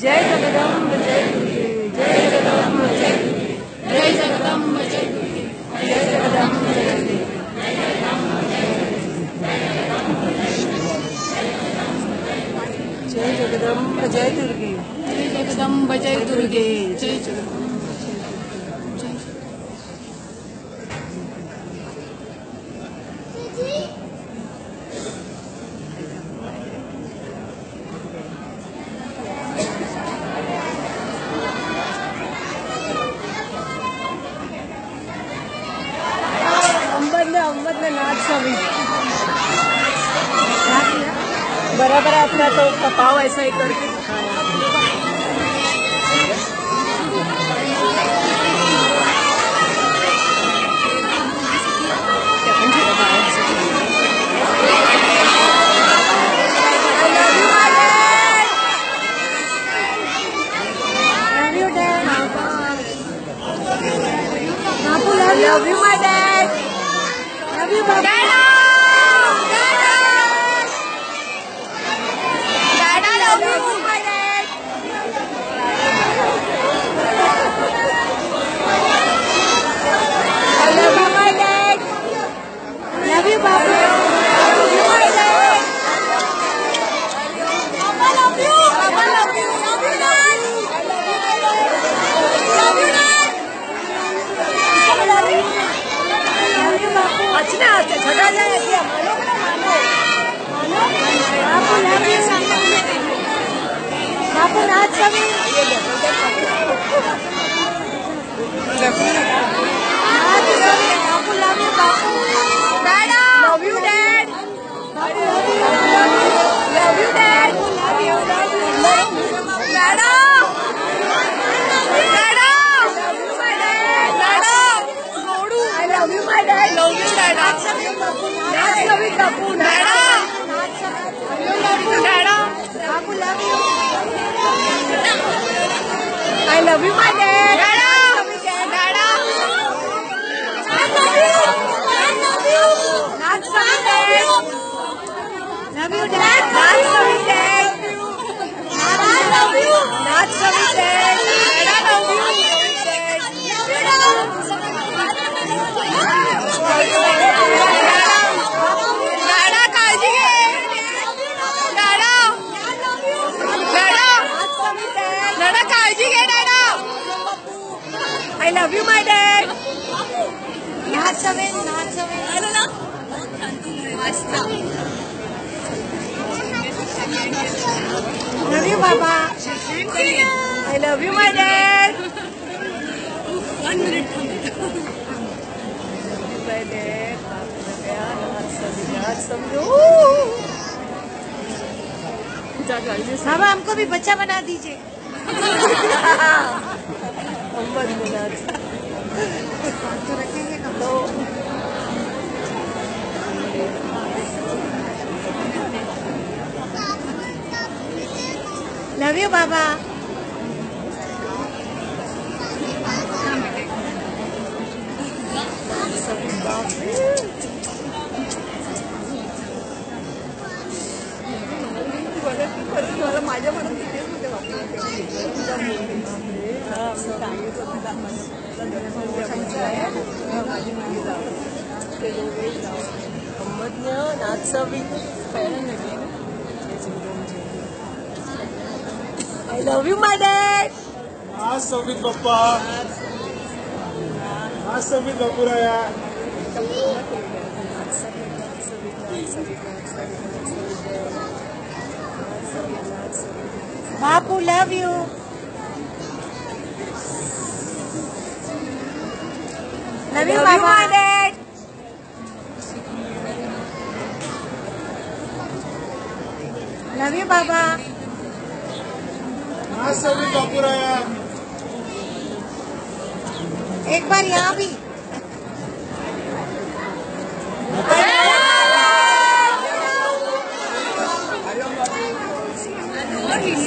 जय जगदम्ब जय दुर्गे, जय जगदम्ब जय दुर्गे, जय जगदम्ब जय दुर्गे, जय जगदम्ब जय दुर्गे। जय जगदम्ब जय दुर्गे, जय जगदम्ब जय दुर्गे, जय जगदम्ब। बराबर अपना तो पाव ऐसा ही करके love you my dad, love you my dad. I love you, my dad. I love you, my dad. Love you, Papa. I love you, my dad. 1 minute. My dad, Papa, हमको भी बच्चा बना दीजिए. Love you, Baba. I love you, my dad. Asavit Papa. Asavit Papuraya. Bapu, love you. Love you, my dad. Love you, Baba. हाँ सभी बापू रहा. एक बार यहाँ भी.